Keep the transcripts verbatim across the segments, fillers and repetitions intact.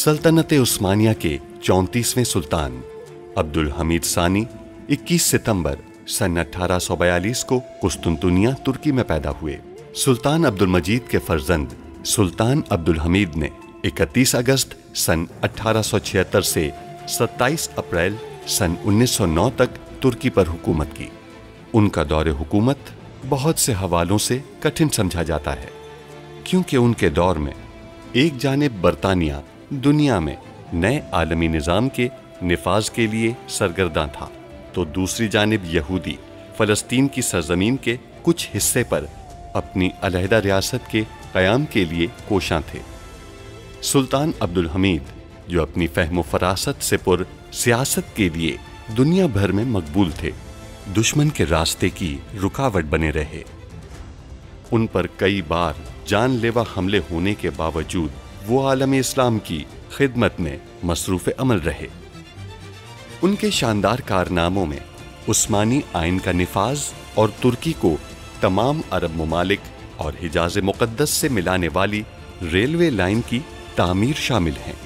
सल्तनत उस्मानिया के चौंतीसवें सुल्तान अब्दुल हमीद सानी इक्कीस सितंबर सन अठारह सौ बयालीस को कुस्तुंतुनिया तुर्की में पैदा हुए। सुल्तान अब्दुल मजीद के फर्जंद सुल्तान अब्दुल हमीद ने इकतीस अगस्त सन अठारह सौ छिहत्तर से सत्ताईस अप्रैल सन उन्नीस सौ नौ तक तुर्की पर हुकूमत की। उनका दौरे हुकूमत बहुत से हवालों से कठिन समझा जाता है, क्योंकि उनके दौर में एक जानिब बरतानिया दुनिया में नए आलमी निज़ाम के निफाज के लिए सरगर्दा था, तो दूसरी जानिब यहूदी फलस्तीन की सरजमीन के कुछ हिस्से पर अपनी अलहदा रियासत के क़याम के लिए कोशां थे। सुल्तान अब्दुल हमीद, जो अपनी फ़हम फरासत से पुर सियासत के लिए दुनिया भर में मकबूल थे, दुश्मन के रास्ते की रुकावट बने रहे। उन पर कई बार जानलेवा हमले होने के बावजूद वो आलम इस्लाम की खिदमत में मसरूफ़ अमल रहे। उनके शानदार कारनामों में उस्मानी आइन का निफाज और तुर्की को तमाम अरब ममालिक और हिजाज मुक़द्दस से मिलाने वाली रेलवे लाइन की तामीर शामिल हैं।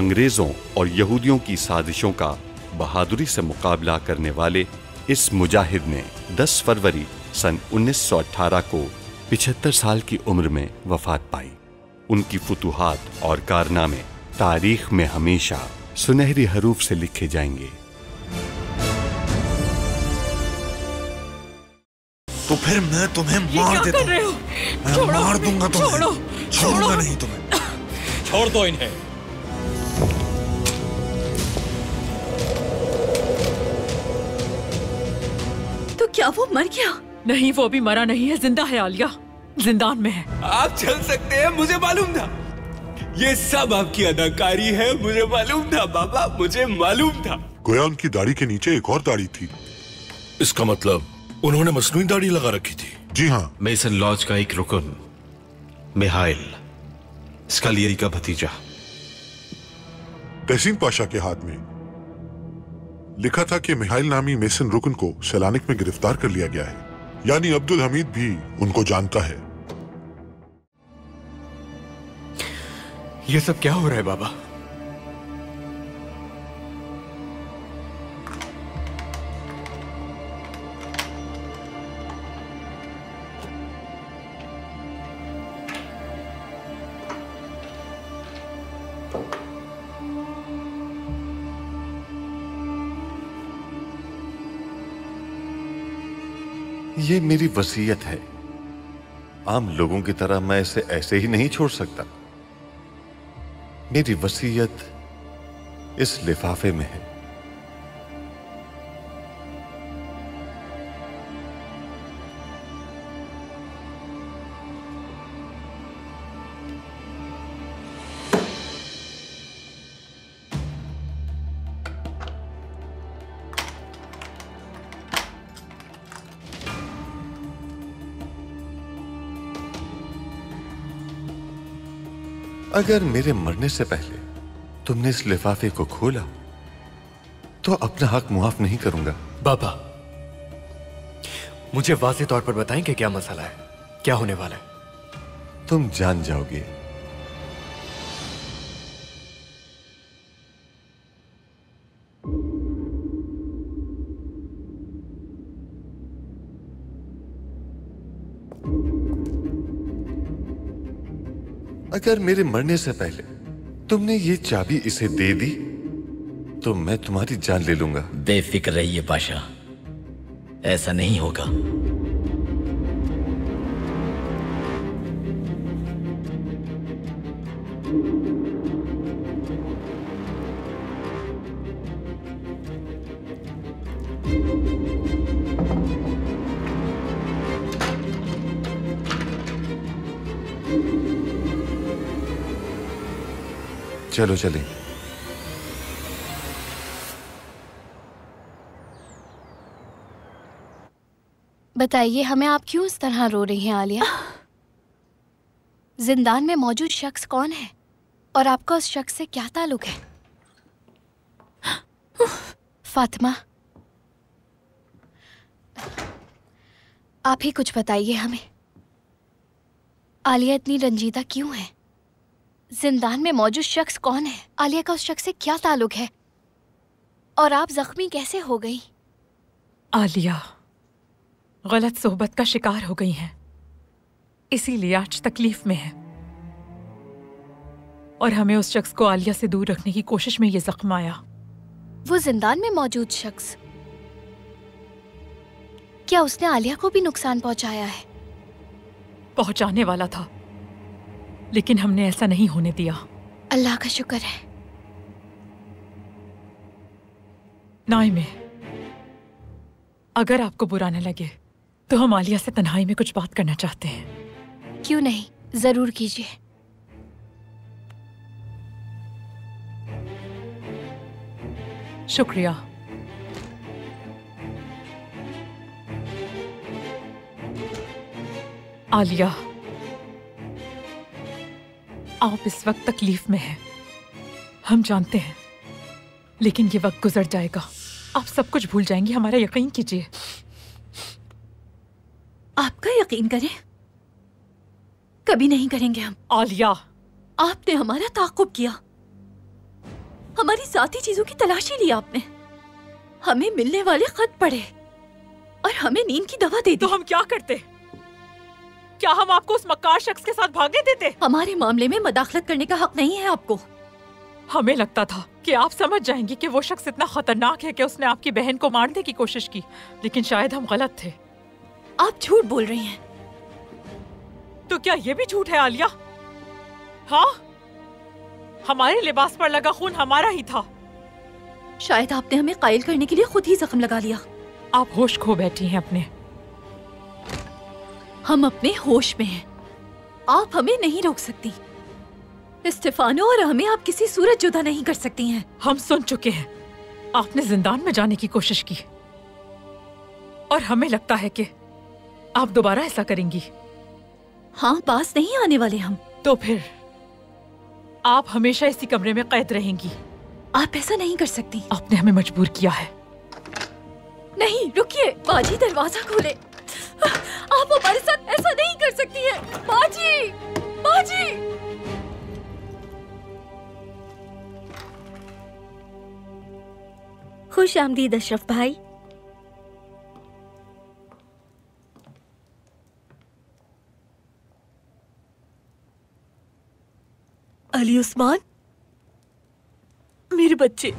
अंग्रेज़ों और यहूदियों की साजिशों का बहादुरी से मुकाबला करने वाले इस मुजाहिद ने दस फरवरी सन उन्नीस सौ अठारह को पिछहत्तर साल की उम्र में वफात पाई। उनकी फतूहात और कारनामे तारीख में हमेशा सुनहरी हरूफ से लिखे जाएंगे। तो फिर मैं तुम्हें मार देता हूँ। मैं मार दूंगा तुम्हें। छोड़ो, छोड़ूंगा नहीं तुम्हें। छोड़ दो इन्हें। तो क्या वो मर गया? नहीं, वो भी मरा नहीं है, जिंदा है। आलिया जिंदान में है। आप चल सकते हैं, मुझे मालूम था। ये सब आपकी अदाकारी है, मुझे मालूम था बाबा, मुझे मालूम था। गोया उनकी दाढ़ी के नीचे एक और दाढ़ी थी। इसका मतलब उन्होंने मस्नूई दाढ़ी लगा रखी थी। जी हाँ। मेसन लॉज का एक रुकन मेहाल इसकाई का भतीजा तहसीन पाशाह के हाथ में लिखा था कि मेहाल नामी मेसन रुकन को सलानिक में गिरफ्तार कर लिया गया है, यानी अब्दुल हमीद भी उनको जानता है। ये सब क्या हो रहा है बाबा? ये मेरी वसीयत है। आम लोगों की तरह मैं इसे ऐसे ही नहीं छोड़ सकता। मेरी वसीयत इस लिफाफे में है। अगर मेरे मरने से पहले तुमने इस लिफाफे को खोला तो अपना हक मुआफ नहीं करूंगा। बाबा, मुझे वाज़े तौर पर बताएं कि क्या मसला है, क्या होने वाला है। तुम जान जाओगे। अगर मेरे मरने से पहले तुमने ये चाबी इसे दे दी तो मैं तुम्हारी जान ले लूंगा। बेफिक्र रहिए पाशा, ऐसा नहीं होगा। चलो चले। बताइए हमें, आप क्यों इस तरह रो रही हैं आलिया? जिंदान में मौजूद शख्स कौन है और आपका उस शख्स से क्या ताल्लुक है? फातिमा, आप ही कुछ बताइए हमें। आलिया इतनी रंजीदा क्यों है? जिंदान में मौजूद शख्स कौन है? आलिया का उस शख्स से क्या ताल्लुक है? और आप जख्मी कैसे हो गई? आलिया गलत सोहबत का शिकार हो गई हैं, इसीलिए आज तकलीफ में है और हमें उस शख्स को आलिया से दूर रखने की कोशिश में ये जख्म आया। वो जिंदान में मौजूद शख्स, क्या उसने आलिया को भी नुकसान पहुंचाया है? पहुंचाने वाला था, लेकिन हमने ऐसा नहीं होने दिया। अल्लाह का शुक्र है। नाइम, अगर आपको बुरा न लगे तो हम आलिया से तन्हाई में कुछ बात करना चाहते हैं। क्यों नहीं, जरूर कीजिए। शुक्रिया। आलिया, आप इस वक्त तकलीफ में हैं, हम जानते हैं, लेकिन ये वक्त गुजर जाएगा, आप सब कुछ भूल जाएंगी, हमारा यकीन कीजिए। आपका यकीन करें? कभी नहीं करेंगे हम। आलिया, आपने हमारा ताक़ुब किया, हमारी ज़ाती चीज़ों की तलाशी ली आपने, हमें मिलने वाले खत पढ़े और हमें नींद की दवा दे दी। तो हम क्या करते? क्या हम आपको उस मक्कार शख्स के साथ भागने देते? हमारे मामले में मदाखलत करने का हक नहीं है आपको। हमें लगता था कि आप समझ जाएंगी कि वो शख्स इतना खतरनाक है कि उसने आपकी बहन को मारने की कोशिश की, लेकिन शायद हम गलत थे। आप झूठ बोल रही हैं। तो क्या ये भी झूठ है आलिया? हाँ, हमारे लिबास पर लगा खून हमारा ही था। शायद आपने हमें कायल करने के लिए खुद ही जख्म लगा लिया। आप होश खो बैठी हैं अपने। हम अपने होश में हैं, आप हमें नहीं रोक सकती। स्टेफानो और हमें आप किसी सूरत जुदा नहीं कर सकती हैं। हम सुन चुके हैं, आपने जिंदान में जाने की कोशिश की और हमें लगता है कि आप दोबारा ऐसा करेंगी। हाँ, पास नहीं आने वाले हम। तो फिर आप हमेशा इसी कमरे में कैद रहेंगी। आप ऐसा नहीं कर सकती, आपने हमें मजबूर किया है। नहीं, रुकिए बाजी, दरवाजा खोले। आप हमारे साथ ऐसा नहीं कर सकती है। बाजी, बाजी। खुश आमदीद अशरफ भाई। अली उस्मान, मेरे बच्चे।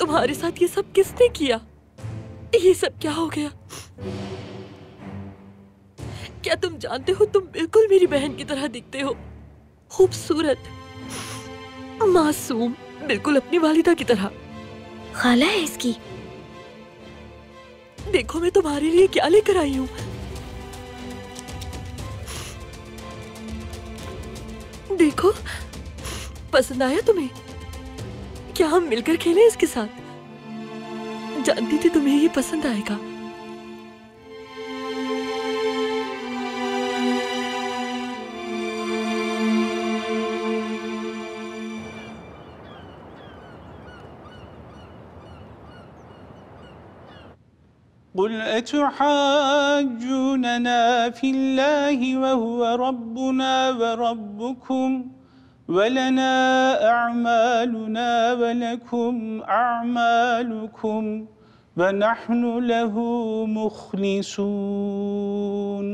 तुम्हारे साथ ये सब किसने किया? ये सब क्या हो गया? क्या तुम जानते हो, तुम बिल्कुल मेरी बहन की तरह दिखते हो, खूबसूरत, मासूम, बिल्कुल अपनी वालिदा की तरह। खाला है इसकी। देखो मैं तुम्हारे लिए क्या लेकर आई हूँ। देखो, पसंद आया तुम्हें? क्या हम मिलकर खेलें इसके साथ? जानती थी तुम्हें ये पसंद आएगा। قل أتحاجوننا في الله وهو ربنا وربكم ولنا أعمالنا ولكم أعمالكم ونحن له مخلصون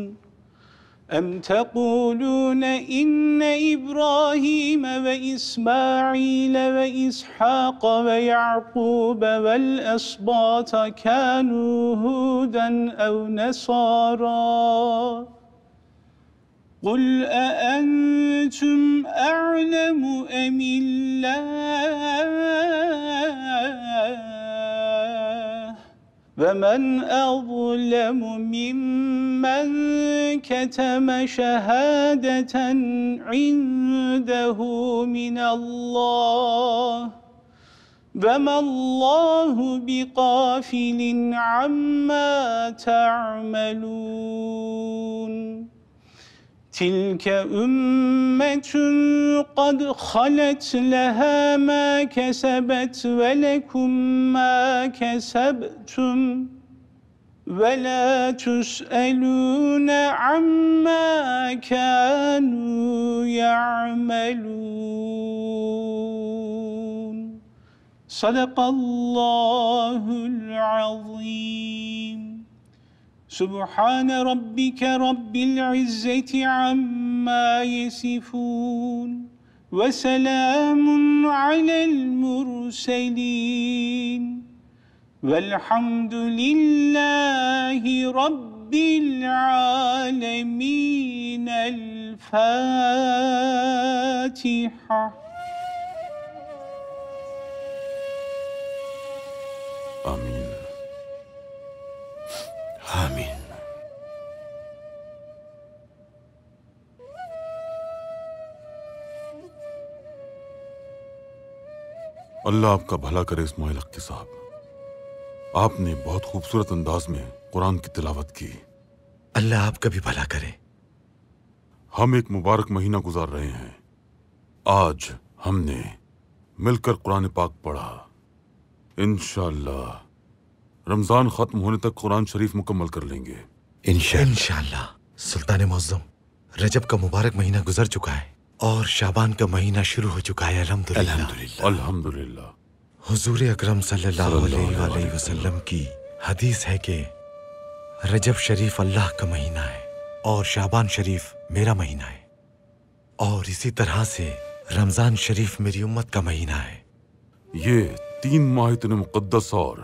أم تقولون إن إبراهيم وإسماعيل وإسحاق ويعقوب والأسباط كانوا هودا أو نصارى قل أأنتم أعلم أم الله وَمَنْ أَظْلَمُ مِمَّنْ كَتَمَ شَهَادَةً عِنْدَهُ مِنَ اللَّهِ وَمَا اللَّهُ بِغَافِلٍ عَمَّا تَعْمَلُونَ تلك أمة قد خلت لها ما كسبت ولكم ما كسبتم वला तुस्अलून अम्मा कानू यअमलून। सदक़ल्लाहुल अज़ीम। सुब्हान रब्बिका रब्बिल इज़्ज़ति अम्मा यसिफून व सलामुन अलल मुरसलीन वल्हम्दुलिल्लाहि रब्बिल आलमीन। अल-फातिहा। आमीन आमीन। अल्लाह आपका भला करे इस्माइल अख्ती साहब, आपने बहुत खूबसूरत अंदाज में कुरान की तिलावत की। अल्लाह आपका भी भला करे। हम एक मुबारक महीना गुजार रहे हैं। आज हमने मिलकर कुरान पाक पढ़ा। इंशाअल्लाह रमज़ान ख़त्म होने तक कुरान शरीफ मुकम्मल कर लेंगे। इंशाअल्लाह। सुल्तान मुअज़्ज़म, रजब का मुबारक महीना गुजर चुका है और शाबान का महीना शुरू हो चुका है। अल्हम्दुलिल्लाह अल्हम्दुलिल्लाह। हुजूर अकरम सल्लल्लाहु अलैहि वसल्लम की हदीस है कि रजब शरीफ अल्लाह का महीना है और शाबान शरीफ मेरा महीना है, और इसी तरह से रमज़ान शरीफ मेरी उम्मत का महीना है। ये तीन माह इतने मुकद्दस और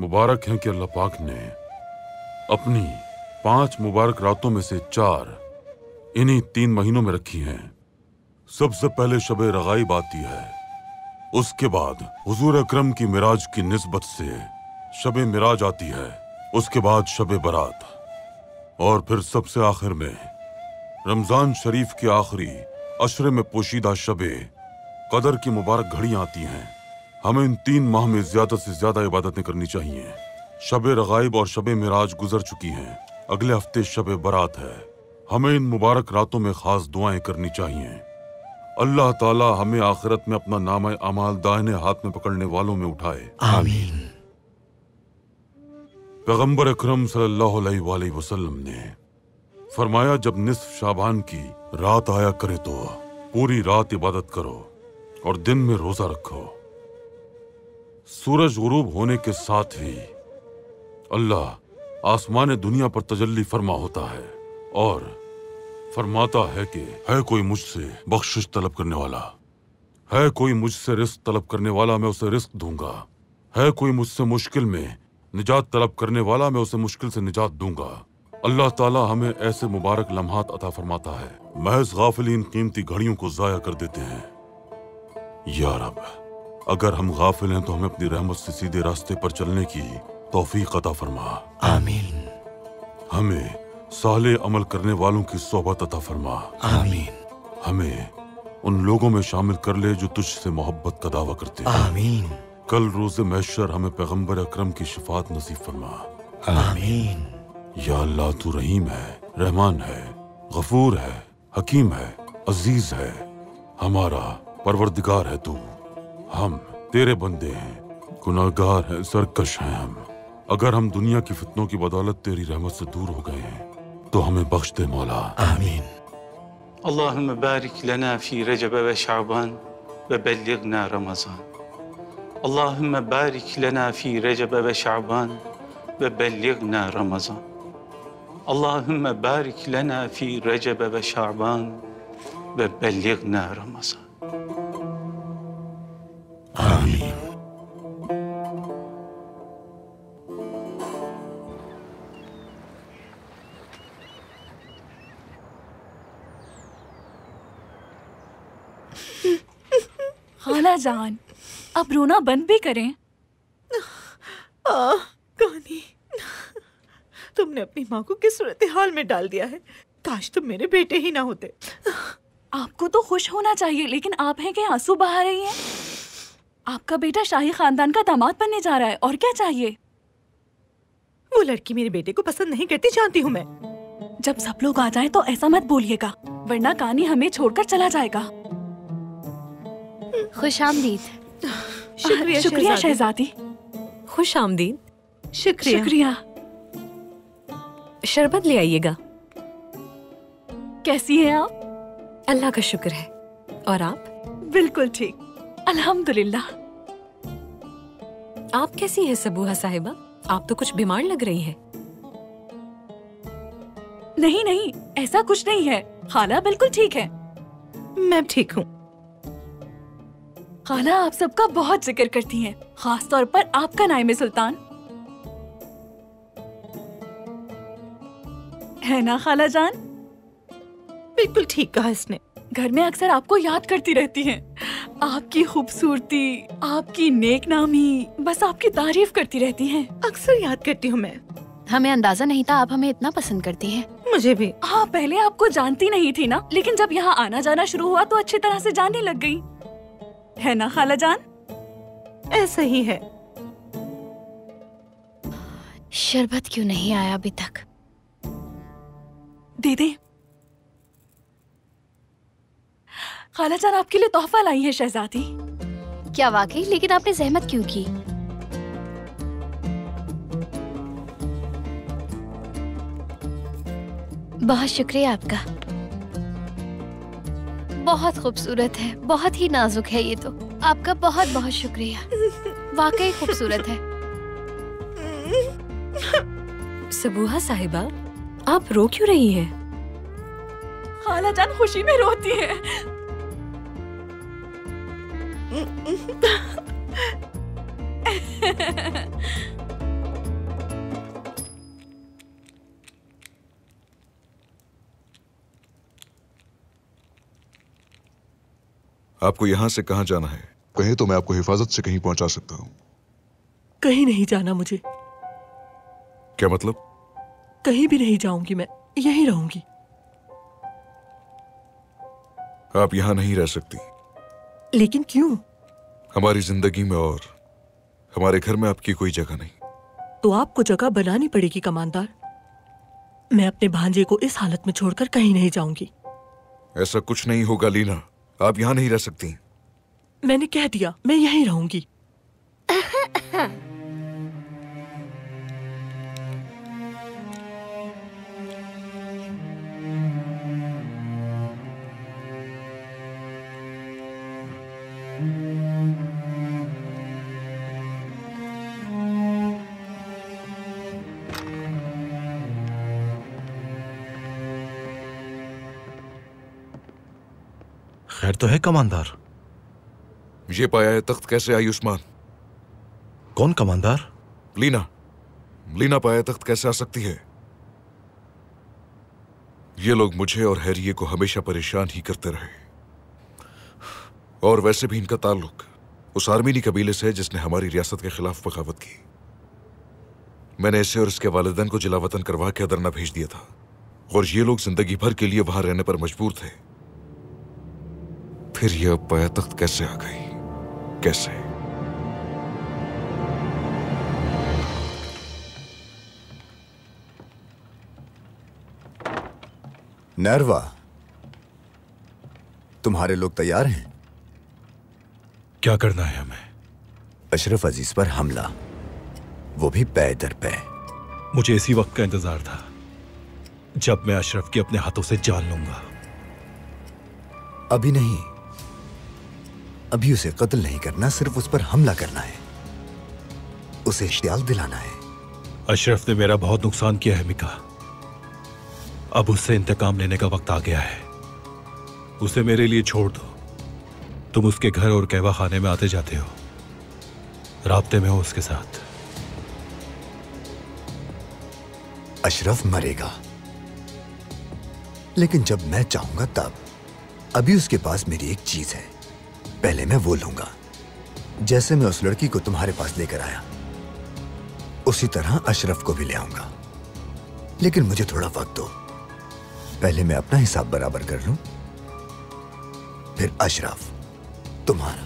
मुबारक हैं कि अल्लाह पाक ने अपनी पांच मुबारक रातों में से चार इन्हीं तीन महीनों में रखी हैं। सबसे पहले शब रगाइब आती है, उसके बाद हुजूर अकरम की मिराज की निस्बत से शबे मिराज आती है, उसके बाद शबे बरात, और फिर सबसे आखिर में रमज़ान शरीफ के आखिरी अशरे में पोशीदा शबे कदर की मुबारक घड़ियाँ आती हैं। हमें इन तीन माह में ज़्यादा से ज़्यादा इबादतें करनी चाहिए। शबे रगाइब और शबे मिराज गुजर चुकी हैं, अगले हफ्ते शबे बरात है। हमें इन मुबारक रातों में ख़ास दुआएँ करनी चाहिए। अल्लाह ताला हमें आखिरत में अपना नाम अमाल दाहिने हाथ में पकड़ने वालों में उठाए। आमीन। पैगम्बर अकरम सल्लल्लाहु अलैहि वसल्लम ने फरमाया, जब निस्फ शाबान की रात आया करे तो पूरी रात इबादत करो और दिन में रोजा रखो। सूरज गुरूब होने के साथ ही अल्लाह आसमान दुनिया पर तजल्ली फरमा होता है और फरमाता है कि है कोई मुझसे बख्शिश तलब करने वाला, है कोई मुझसे रिस्क तलब करने वाला, मैं उसे रिस्क दूंगा। है कोई मुझसे मुश्किल में निजात तलब करने वाला, मैं उसे मुश्किल से निजात दूंगा। अल्लाह ताला हमें ऐसे मुबारक लम्हात अता फरमाता है, महज गाफिलीन कीमती घड़ियों को ज़ाया कर देते हैं। या रब, अगर हम गाफिल हैं तो हमें अपनी रहमत से सीधे रास्ते पर चलने की तौफीक अता फरमा। आमीन। हमें साले अमल करने वालों की सोबत अता फरमा। आमीन। हमें उन लोगों में शामिल कर ले जो तुझसे मोहब्बत का दावा करते हैं। आमीन। कल रोज़े महशर हमें पैगंबर अकरम की शफात नसीब फरमा। आमीन। या अल्लाह, तू रहीम है, रहमान है, गफूर है, हकीम है, अजीज है, हमारा परवरदिगार है तू। हम तेरे बंदे हैं, गुनाहगार हैं, सरकश हैं हम। अगर हम दुनिया की फितनों की बदौलत तेरी रहमत से दूर हो गए हैं तो हमें बख्श दे मौला। आमीन। अल्लाहुम्मा बारिक लना फी रजब व शाबान व बल्लिगना रमज़ान। अल्लाहुम्मा बारिक लना फी रजब व शाबान व बल्लिगना रमज़ान। अल्लाहुम्मा बारिक लना फी रजब व शाबान व बल्लिगना रमज़ान। आमीन। खाला जान, अब रोना बंद भी करें। आह कानी, तुमने अपनी माँ को किस सूरत हाल में डाल दिया है। काश तुम मेरे बेटे ही ना होते। आपको तो खुश होना चाहिए, लेकिन आप हैं क्या आंसू बहा रही हैं। आपका बेटा शाही खानदान का दामाद बनने जा रहा है, और क्या चाहिए। वो लड़की मेरे बेटे को पसंद नहीं करती, जानती हूँ मैं। जब सब लोग आ जाएं तो ऐसा मत बोलिएगा, वरना कानी हमें छोड़कर चला जाएगा। खुश आमदीद। शुक्रिया शहजादी। खुश आमदीद। शुक्रिया। शरबत ले आइएगा। कैसी हैं आप? अल्लाह का शुक्र है, और आप? बिल्कुल ठीक, अल्हम्दुलिल्लाह। आप कैसी हैं सबूहा साहिबा? आप तो कुछ बीमार लग रही हैं। नहीं नहीं, ऐसा कुछ नहीं है खाला, बिल्कुल ठीक है। मैं ठीक हूँ। खाला आप सबका बहुत जिक्र करती हैं, खास तौर पर आपका नाइम सुल्तान। है ना खाला जान? बिल्कुल ठीक कहा इसने। घर में अक्सर आपको याद करती रहती हैं। आपकी खूबसूरती, आपकी नेक नामी, बस आपकी तारीफ करती रहती हैं। अक्सर याद करती हूँ मैं। हमें अंदाजा नहीं था आप हमें इतना पसंद करती हैं। मुझे भी। हाँ, पहले आपको जानती नहीं थी ना, लेकिन जब यहाँ आना जाना शुरू हुआ तो अच्छी तरह से जानने लग गई। है ना खाला जान? ऐसा ही है। शरबत क्यों नहीं आया अभी तक? दे दे। खाला जान आपके लिए तोहफा लाई है शहजादी। क्या वाकई? लेकिन आपने जहमत क्यों की? बहुत शुक्रिया आपका। बहुत खूबसूरत है, बहुत ही नाजुक है ये तो। आपका बहुत बहुत शुक्रिया, वाकई खूबसूरत है। सबूहा साहिबा आप रो क्यों रही हैं? खाला जान खुशी में रोती है। आपको यहाँ से कहाँ जाना है? कहे तो मैं आपको हिफाजत से कहीं पहुँचा सकता हूँ। कहीं नहीं जाना मुझे। क्या मतलब? कहीं भी नहीं जाऊंगी मैं, यहीं रहूंगी। आप यहाँ नहीं रह सकती। लेकिन क्यों? हमारी जिंदगी में और हमारे घर में आपकी कोई जगह नहीं। तो आपको जगह बनानी पड़ेगी कमांडर। मैं अपने भांजे को इस हालत में छोड़कर कहीं नहीं जाऊंगी। ऐसा कुछ नहीं होगा लीना, आप यहाँ नहीं रह सकती। मैंने कह दिया, मैं यहीं रहूंगी। खैर तो है कमांडर? ये पाया तख्त कैसे आई उस्मान? कौन कमांडर? लीना। लीना पाया तख्त कैसे आ सकती है? ये लोग मुझे और हैरिये को हमेशा परेशान ही करते रहे, और वैसे भी इनका ताल्लुक उस आर्मीनी कबीले से है जिसने हमारी रियासत के खिलाफ बगावत की। मैंने इसे और इसके वालिदैन को जिला वतन करवा के अदरना भेज दिया था, और ये लोग जिंदगी भर के लिए वहां रहने पर मजबूर थे। फिर यह पाया तख्त कैसे आ गई? कैसे? नरवा, तुम्हारे लोग तैयार हैं? क्या करना है हमें? अशरफ अजीज पर हमला, वो भी पैर दर पैर। मुझे इसी वक्त का इंतजार था जब मैं अशरफ की अपने हाथों से जान लूंगा। अभी नहीं, अभी उसे कत्ल नहीं करना, सिर्फ उस पर हमला करना है, उसे इश्तियाल दिलाना है। अशरफ ने मेरा बहुत नुकसान किया है मिका, अब उससे इंतकाम लेने का वक्त आ गया है। उसे मेरे लिए छोड़ दो। तुम उसके घर और कहवा खाने में आते जाते हो, राब्ते में हो उसके साथ। अशरफ मरेगा, लेकिन जब मैं चाहूंगा तब। अभी उसके पास मेरी एक चीज है, पहले मैं वो लूंगा। जैसे मैं उस लड़की को तुम्हारे पास लेकर आया, उसी तरह अशरफ को भी ले आऊंगा। लेकिन मुझे थोड़ा वक्त दो, पहले मैं अपना हिसाब बराबर कर लूं, फिर अशरफ तुम्हारा।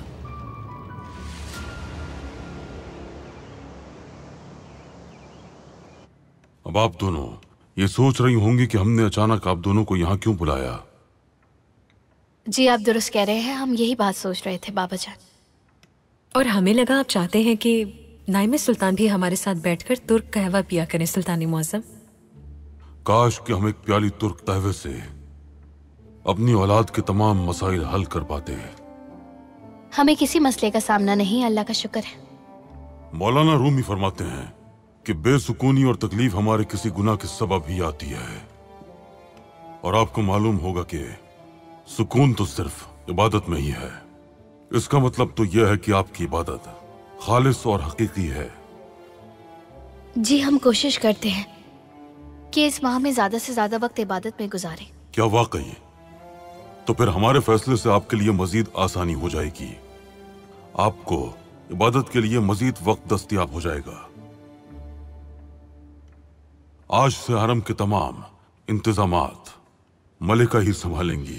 अब आप दोनों ये सोच रही होंगी कि हमने अचानक आप दोनों को यहां क्यों बुलाया। जी आप दुरुस्त कह रहे हैं, हम यही बात सोच रहे थे बाबा जान। और हमें लगा आप चाहते हैं कि नाइम सुल्तान भी हमारे साथ बैठकर तुर्क कहवा पिया करें सुल्तानी मौसम। काश कि हम एक प्याली तुर्क कहवे से अपनी औलाद के तमाम मसाइल हल कर पाते। हमें किसी मसले का सामना नहीं, अल्लाह का शुक्र है। मौलाना रूमी फरमाते हैं कि बेसुकूनी और तकलीफ हमारे किसी गुनाह के सबब ही आती है, और आपको मालूम होगा कि सुकून तो सिर्फ इबादत में ही है। इसका मतलब तो यह है कि आपकी इबादत खालिस और हकीकी है। जी, हम कोशिश करते हैं कि इस माह में ज्यादा से ज्यादा वक्त इबादत में गुजारें। क्या वाकई? तो फिर हमारे फैसले से आपके लिए मजीद आसानी हो जाएगी। आपको इबादत के लिए मजीद वक्त दस्तियाब हो जाएगा। आज से हरम के तमाम इंतजामात मलिका ही संभालेंगी।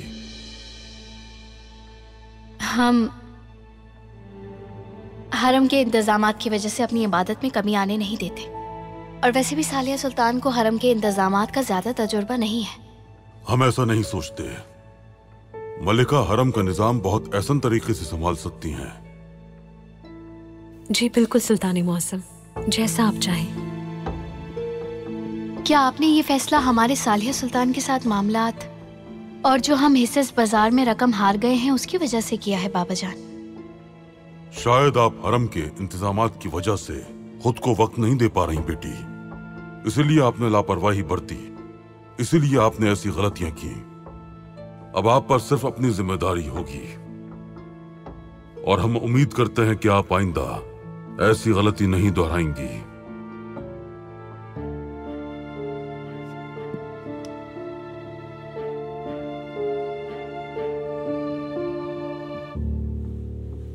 हम हरम के इंतजामात की वजह से अपनी इबादत में कमी आने नहीं देते, और वैसे भी सालिहा सुल्तान को हरम के इंतजामात का ज्यादा तजुर्बा नहीं है। हम ऐसा नहीं सोचते। मलिका हरम का निजाम बहुत ऐसन तरीके से संभाल सकती हैं। जी बिल्कुल सुल्तानी मौसम, जैसा आप चाहें। क्या आपने ये फैसला हमारे सालिहा सुल्तान के साथ मामलात और जो हम हिस्से बाजार में रकम हार गए हैं उसकी वजह से किया है बाबा जान? शायद आप हरम के इंतजामात की वजह से खुद को वक्त नहीं दे पा रही बेटी, इसीलिए आपने लापरवाही बरती, इसीलिए आपने ऐसी गलतियां की। अब आप पर सिर्फ अपनी जिम्मेदारी होगी, और हम उम्मीद करते हैं कि आप आइंदा ऐसी गलती नहीं दोहराएंगी।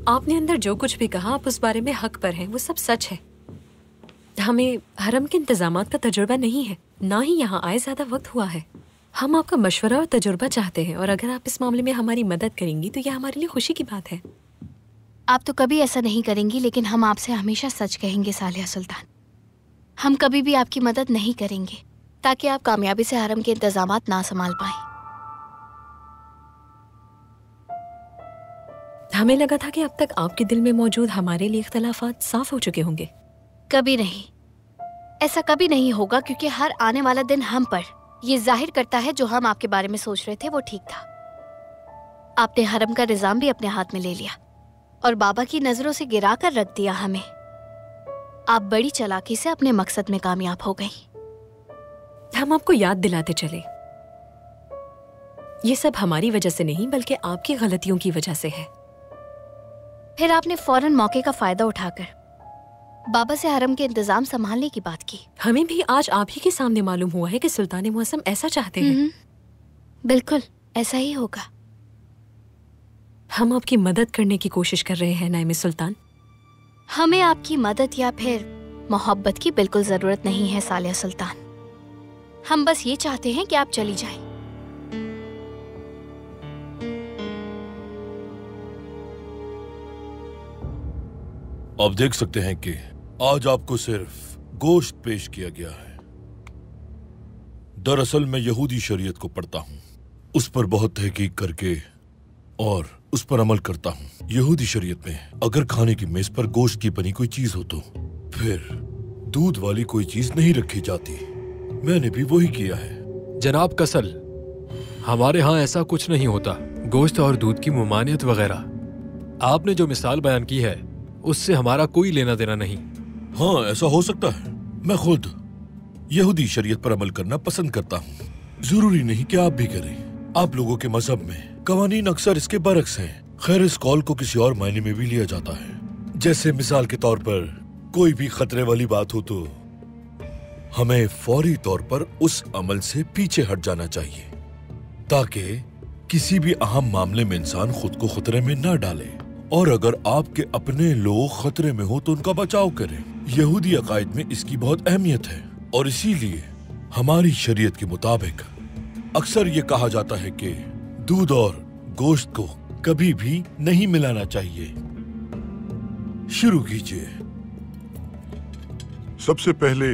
आपने अंदर जो कुछ भी कहा, आप उस बारे में हक पर हैं, वो सब सच है। हमें हरम के इंतजामात का तजुर्बा नहीं है, ना ही यहाँ आए ज़्यादा वक्त हुआ है। हम आपका मशवरा और तजुर्बा चाहते हैं, और अगर आप इस मामले में हमारी मदद करेंगी तो यह हमारे लिए खुशी की बात है। आप तो कभी ऐसा नहीं करेंगी, लेकिन हम आपसे हमेशा सच कहेंगे सालिहा सुल्तान। हम कभी भी आपकी मदद नहीं करेंगे ताकि आप कामयाबी से हरम के इंतजामात ना संभाल पाएँ। हमें लगा था कि अब तक आपके दिल में मौजूद हमारे लिए इख्तलाफात साफ हो चुके होंगे। कभी नहीं, ऐसा कभी नहीं होगा, क्योंकि हर आने वाला दिन हम पर यह जाहिर करता है जो हम आपके बारे में सोच रहे थे वो ठीक था। आपने हरम का निजाम भी अपने हाथ में ले लिया और बाबा की नजरों से गिरा कर रख दिया हमें। आप बड़ी चालाकी से अपने मकसद में कामयाब हो गई। हम आपको याद दिलाते चले, ये सब हमारी वजह से नहीं बल्कि आपकी गलतियों की वजह से है। फिर आपने फौरन मौके का फायदा उठाकर बाबा से हरम के इंतजाम संभालने की बात की। हमें भी आज आप ही के सामने मालूम हुआ है कि सुल्तान मौसम ऐसा चाहते हैं। बिल्कुल ऐसा ही होगा। हम आपकी मदद करने की कोशिश कर रहे हैं नाइम सुल्तान। हमें आपकी मदद या फिर मोहब्बत की बिल्कुल जरूरत नहीं है सालिहा सुल्तान। हम बस ये चाहते हैं कि आप चली जाएं। आप देख सकते हैं कि आज आपको सिर्फ गोश्त पेश किया गया है। दरअसल मैं यहूदी शरीयत को पढ़ता हूँ, उस पर बहुत तहकीक करके और उस पर अमल करता हूँ। यहूदी शरीयत में अगर खाने की मेज पर गोश्त की बनी कोई चीज हो तो फिर दूध वाली कोई चीज नहीं रखी जाती। मैंने भी वही किया है। जनाब कसल, हमारे यहाँ ऐसा कुछ नहीं होता, गोश्त और दूध की मुमानियत वगैरह। आपने जो मिसाल बयान की है उससे हमारा कोई लेना देना नहीं। हाँ, ऐसा हो सकता है। मैं खुद यहूदी शरीयत पर अमल करना पसंद करता हूँ, जरूरी नहीं कि आप भी करें। आप लोगों के मजहब में कवानीन अक्सर इसके बरक्स हैं। खैर, इस कॉल को किसी और मायने में भी लिया जाता है, जैसे मिसाल के तौर पर कोई भी खतरे वाली बात हो तो हमें फौरी तौर पर उस अमल से पीछे हट जाना चाहिए, ताकि किसी भी अहम मामले में इंसान खुद को खतरे में न डाले, और अगर आपके अपने लोग खतरे में हो तो उनका बचाव करें। यहूदी अकायद में इसकी बहुत अहमियत है, और इसीलिए हमारी शरीयत के मुताबिक अक्सर ये कहा जाता है कि दूध और गोश्त को कभी भी नहीं मिलाना चाहिए। शुरू कीजिए। सबसे पहले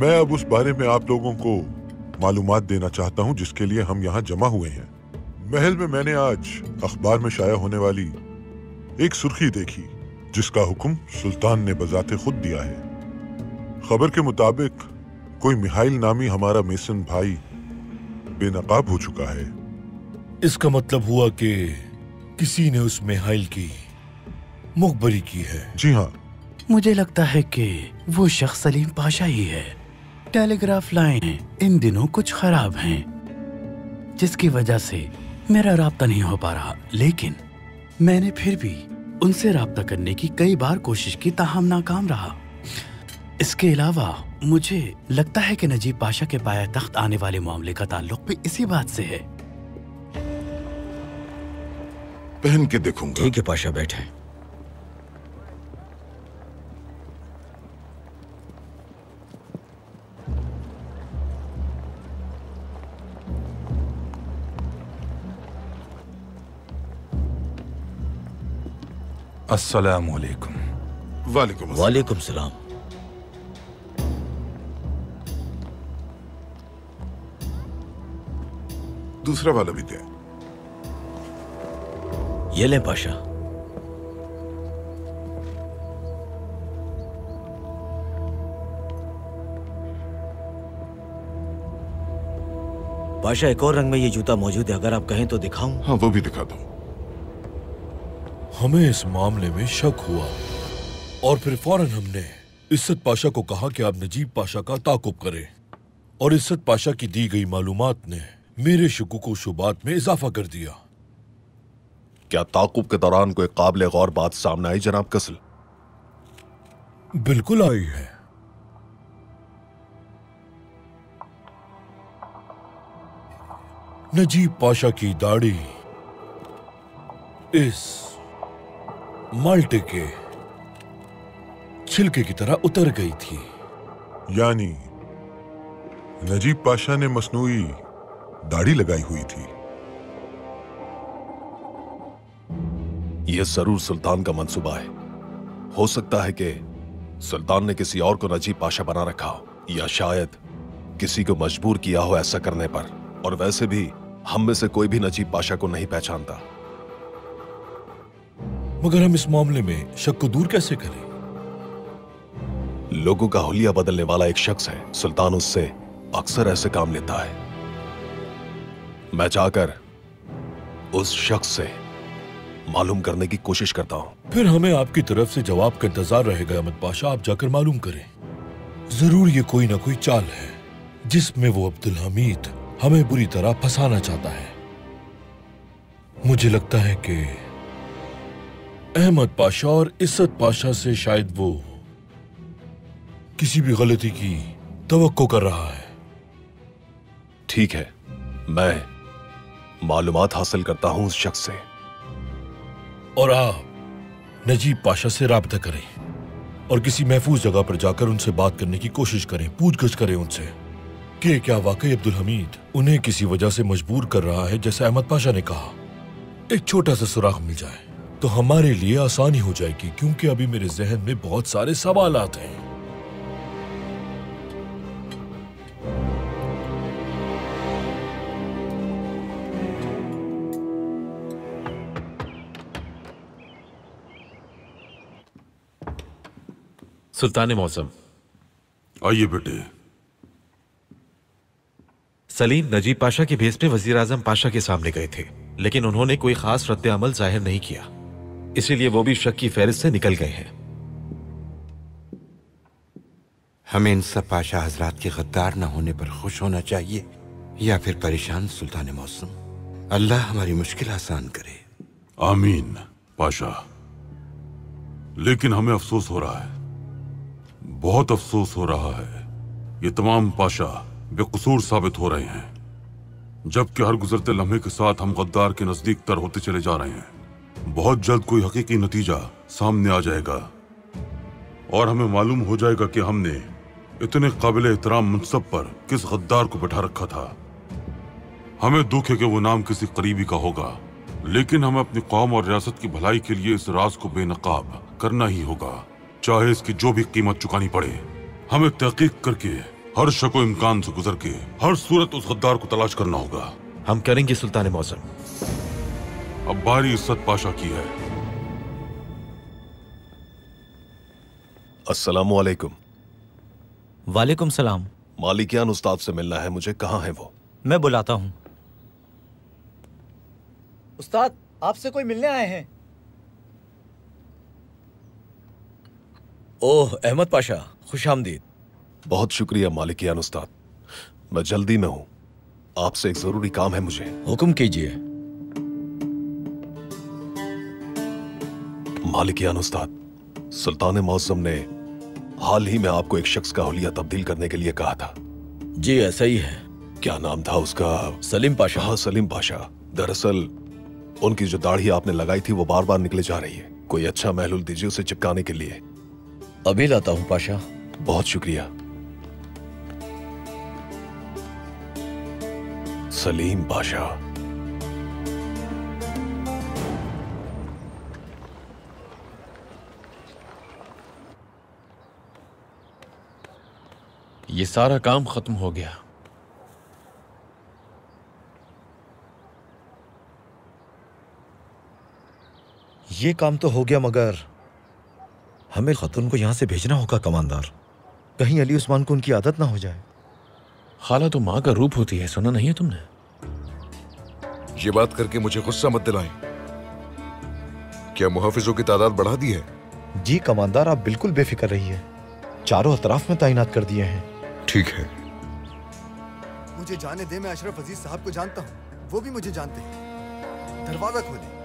मैं अब उस बारे में आप लोगों को मालूमात देना चाहता हूँ जिसके लिए हम यहाँ जमा हुए हैं। महल में मैंने आज अखबार में शाया होने वाली एक सुर्खी देखी जिसका हुक्म सुल्तान ने बजाते खुद दिया है। खबर के मुताबिक कोई मिहाल नामी हमारा मेसन भाई बेनकाब हो चुका है। इसका मतलब हुआ कि किसी ने उस मिहाल की मुखबरी की है। जी हाँ, मुझे लगता है कि वो शख्स सलीम पाशा ही है। टेलीग्राफ लाइन इन दिनों कुछ खराब हैं, जिसकी वजह से मेरा राब्ता नहीं हो पा रहा, लेकिन मैंने फिर भी उनसे राब्ता करने की कई बार कोशिश की, ताहम नाकाम रहा। इसके अलावा मुझे लगता है कि नजीब पाशा के पाया तख्त आने वाले मामले का ताल्लुक भी इसी बात से है। पहन के देखूंगा। ठीक है पाशा, बैठे। अस्सलाम वालेकुम। वालेकुम अस्सलाम। वालेकुम सलाम। दूसरा वाला भी दे। ये ले पाशा। पाशा, एक और रंग में ये जूता मौजूद है, अगर आप कहें तो दिखाऊं। हाँ, वो भी दिखा दो। हमें इस मामले में शक हुआ और फिर फौरन हमने इस्सत पाशा को कहा कि आप नजीब पाशा का ताकुब करें, और इस्सत पाशा की दी गई मालूमात ने मेरे शकूक व शुबात में इजाफा कर दिया। क्या ताकुब के दौरान कोई काबिल गौर बात सामने आई जनाब कसल? बिल्कुल आई है। नजीब पाशा की दाढ़ी इस माल्टे के छिलके की तरह उतर गई थी। यानी नजीब पाशा ने मस्नूई दाढ़ी लगाई हुई थी। यह जरूर सुल्तान का मंसूबा है। हो सकता है कि सुल्तान ने किसी और को नजीब पाशा बना रखा हो, या शायद किसी को मजबूर किया हो ऐसा करने पर। और वैसे भी हम में से कोई भी नजीब पाशा को नहीं पहचानता। मगर हम इस मामले में शक को दूर कैसे करें? लोगों का हुलिया बदलने वाला एक शख्स है, सुल्तान उससे अक्सर ऐसे काम लेता है। मैं जाकर उस शख्स से मालूम करने की कोशिश करता हूं। फिर हमें आपकी तरफ से जवाब का इंतजार रहेगा अहमद पाशा। आप जाकर मालूम करें। जरूर ये कोई ना कोई चाल है जिसमें वो अब्दुल हमीद हमें बुरी तरह फंसाना चाहता है। मुझे लगता है कि अहमद पाशा और इस्सत पाशा से शायद वो किसी भी गलती की तवक्को कर रहा है। ठीक है, मैं मालूमात हासिल करता हूं उस शख्स से, और आप नजीब पाशा से राब्ता करें और किसी महफूज जगह पर जाकर उनसे बात करने की कोशिश करें। पूछगछ करें उनसे कि क्या वाकई अब्दुल हमीद उन्हें किसी वजह से मजबूर कर रहा है, जैसे अहमद पाशा ने कहा। एक छोटा सा सुराग मिल जाए तो हमारे लिए आसानी हो जाएगी, क्योंकि अभी मेरे जहन में बहुत सारे सवाल आते हैं। सुल्तान मौसम, आइए बेटे। सलीम नजीब पाशा के भेस पे वजीर आजम पाशा के सामने गए थे, लेकिन उन्होंने कोई खास रद्द-ए-अमल जाहिर नहीं किया, इसीलिए वो भी शक की फहरिस्त से निकल गए हैं। हमें इन सब पाशा हजरात के गद्दार न होने पर खुश होना चाहिए या फिर परेशान। सुल्तान मौसम, अल्लाह हमारी मुश्किल आसान करे। आमीन पाशा, लेकिन हमें अफसोस हो रहा है, बहुत अफसोस हो रहा है। ये तमाम पाशा बेकसूर साबित हो रहे हैं, जबकि हर गुजरते लम्हे के साथ हम गद्दार के नजदीक तर होते चले जा रहे हैं। बहुत जल्द कोई हकीकी नतीजा सामने आ जाएगा और हमें मालूम हो जाएगा कि हमने इतने काबिल एहतराम मनसब पर किस गद्दार को बैठा रखा था। हमें दुख है कि वो नाम किसी करीबी का होगा, लेकिन हमें अपनी कौम और रियासत की भलाई के लिए इस राज को बेनकाब करना ही होगा, चाहे इसकी जो भी कीमत चुकानी पड़े। हमें तहकीक करके हर शक व इम्कान से गुजर के हर सूरत उस गद्दार को तलाश करना होगा। हम करेंगे सुल्तान मौसम। अब बारी इस्सत पाशा की है। अस्सलाम वालेकुम। वालेकुम सलाम। मालिकियान उस्ताद से मिलना है मुझे। कहाँ है वो? मैं बुलाता हूँ। उस्ताद आपसे कोई मिलने आए हैं। ओह अहमद पाशा, खुशामदीद। बहुत शुक्रिया मालिकियान उस्ताद, मैं जल्दी में हूँ, आपसे एक जरूरी काम है मुझे। हुक्म कीजिए। मालिकियान उस्ताद, सुल्तान मौसम ने हाल ही में आपको एक शख्स का हुलिया तब्दील करने के लिए कहा था। जी ऐसा ही है। क्या नाम था उसका? सलीम पाशा। हाँ सलीम पाशा। दरअसल उनकी जो दाढ़ी आपने लगाई थी वो बार बार निकले जा रही है। कोई अच्छा महलूल दीजिए उसे चिपकाने के लिए। अभी लाता हूँ पाशा। बहुत शुक्रिया। सलीम पाशा। ये सारा काम खत्म हो गया। ये काम तो हो गया, मगर हमें खातून को यहाँ से भेजना होगा कमांडर, कहीं अली उस्मान को उनकी आदत ना हो जाए। खाला तो माँ का रूप होती है, सुना नहीं है तुमने? ये बात करके मुझे गुस्सा मत दिलाएं। क्या मुहाफिजों की तादाद बढ़ा दी है? जी कमांडर, आप बिल्कुल बेफिक्र रहिए, चारों अतराफ में तैनात कर दिए हैं। ठीक है, मुझे जाने दे, मैं अशरफ अजीज साहब को जानता हूँ, वो भी मुझे जानते हैं। दरवाजा खोले।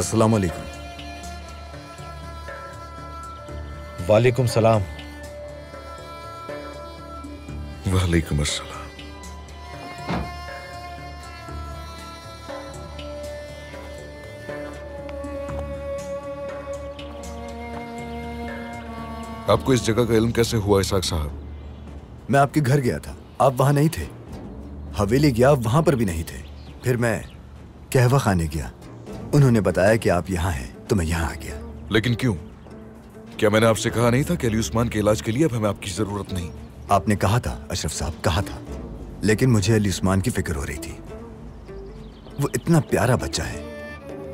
अस्सलाम वालेकुम। वालेकुम सलाम। वालेकुम अस्सलाम। आपको इस जगह का इल्म कैसे हुआ इसाक साहब? मैं आपके घर गया था, आप वहां नहीं थे। हवेली गया, वहां पर भी नहीं थे। फिर मैं कहवा खाने गया, उन्होंने बताया कि आप यहाँ हैं, तो मैं यहाँ आ गया। लेकिन क्यों? क्या मैंने आपसे कहा नहीं था कि अली उस्मान के इलाज के लिए अब हमें आपकी जरूरत नहीं? आपने कहा था अशरफ साहब, कहा था, लेकिन मुझे अली उस्मान की फिक्र हो रही थी। वो इतना प्यारा बच्चा है,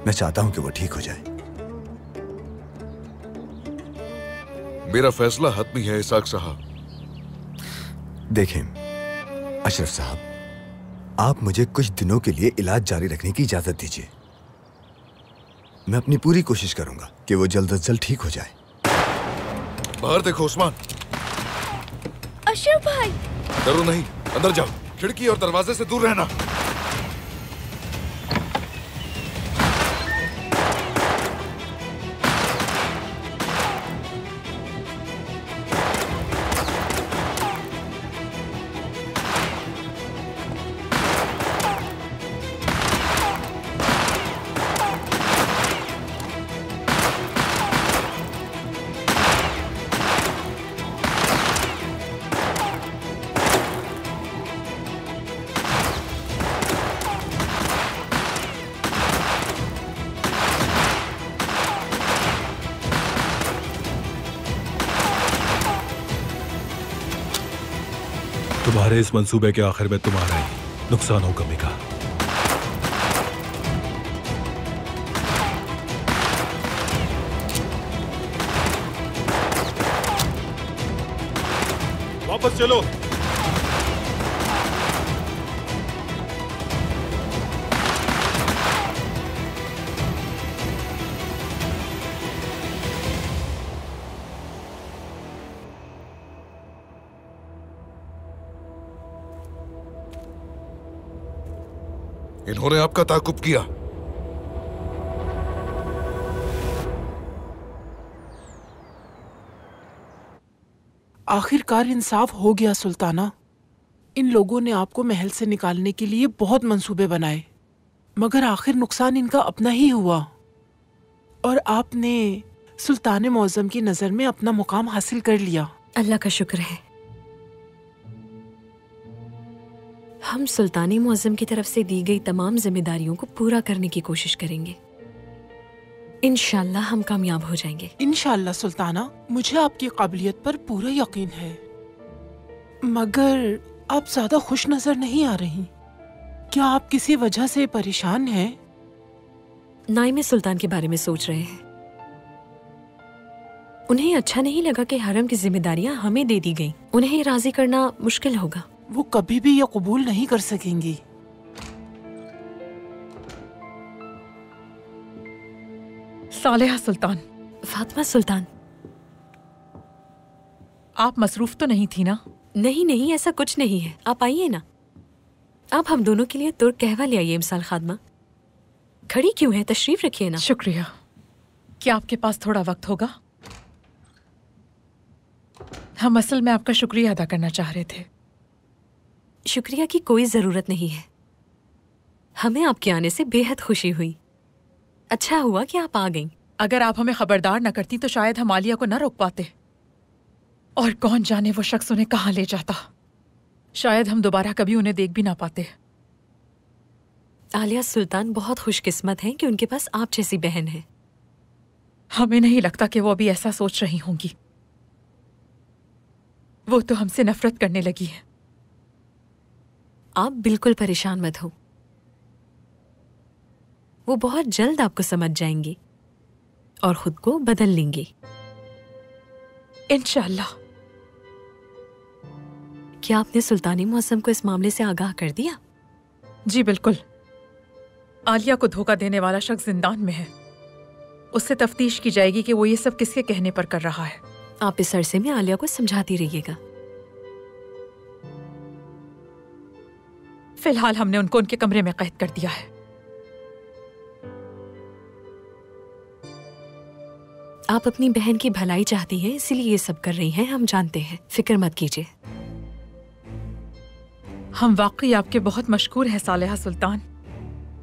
मैं चाहता हूँ कि वो ठीक हो जाए। मेरा फैसला हतमी है इसाक साहब। देखें अशरफ साहब, आप मुझे कुछ दिनों के लिए इलाज जारी रखने की इजाजत दीजिए। मैं अपनी पूरी कोशिश करूंगा कि वो जल्द से जल्द ठीक हो जाए। बाहर देखो उस्मान। अशरफ भाई। डरो नहीं, अंदर जाओ, खिड़की और दरवाजे से दूर रहना। इस मंसूबे के आखिर में तुम्हारा ही नुकसान होगा मिका। वापस चलो। इन्होंने आपका ताकुब किया। आखिरकार इंसाफ हो गया सुल्ताना। इन लोगों ने आपको महल से निकालने के लिए बहुत मंसूबे बनाए, मगर आखिर नुकसान इनका अपना ही हुआ, और आपने सुल्तान मौजम की नजर में अपना मुकाम हासिल कर लिया। अल्लाह का शुक्र है, हम सुल्तान मुअज़्ज़म की तरफ से दी गई तमाम जिम्मेदारियों को पूरा करने की कोशिश करेंगे। इंशाल्लाह हम कामयाब हो जाएंगे। इंशाल्लाह सुल्ताना, मुझे आपकी काबिलियत पर पूरा यकीन है, मगर आप ज्यादा खुश नजर नहीं आ रही। क्या आप किसी वजह से परेशान हैं? नाइम सुल्तान के बारे में सोच रहे हैं। उन्हें अच्छा नहीं लगा कि हरम की जिम्मेदारियां हमें दे दी गईं। उन्हें राजी करना मुश्किल होगा। वो कभी भी ये कबूल नहीं कर सकेंगी। सालिहा सुल्तान, फातिमा सुल्तान, आप मसरूफ तो नहीं थी ना? नहीं नहीं, ऐसा कुछ नहीं है। आप आइए ना। आप हम दोनों के लिए तुर्क कहवा ले आइए। मिसाल खादमा खड़ी क्यों है? तशरीफ रखिए ना। शुक्रिया। क्या आपके पास थोड़ा वक्त होगा? हम असल में आपका शुक्रिया अदा करना चाह रहे थे। शुक्रिया की कोई ज़रूरत नहीं है। हमें आपके आने से बेहद खुशी हुई। अच्छा हुआ कि आप आ गईं। अगर आप हमें खबरदार न करती तो शायद हम आलिया को न रोक पाते, और कौन जाने वो शख्स उन्हें कहाँ ले जाता। शायद हम दोबारा कभी उन्हें देख भी ना पाते। आलिया सुल्तान बहुत खुशकिस्मत हैं कि उनके पास आप जैसी बहन है। हमें नहीं लगता कि वो अभी ऐसा सोच रही होंगी। वो तो हमसे नफरत करने लगी है। आप बिल्कुल परेशान मत हो, वो बहुत जल्द आपको समझ जाएंगी और खुद को बदल लेंगी, इंशाल्लाह। क्या आपने सुल्तानी मौसम को इस मामले से आगाह कर दिया? जी बिल्कुल। आलिया को धोखा देने वाला शख्स जिंदान में है। उससे तफ्तीश की जाएगी कि वो ये सब किसके कहने पर कर रहा है। आप इस अरसे में आलिया को समझाती रहिएगा। फिलहाल हमने उनको उनके कमरे में कैद कर दिया है। आप अपनी बहन की भलाई चाहती हैं, इसीलिए ये सब कर रही हैं। हम जानते हैं, फिक्र मत कीजिए। हम वाकई आपके बहुत मशकूर हैं सालिहा सुल्तान।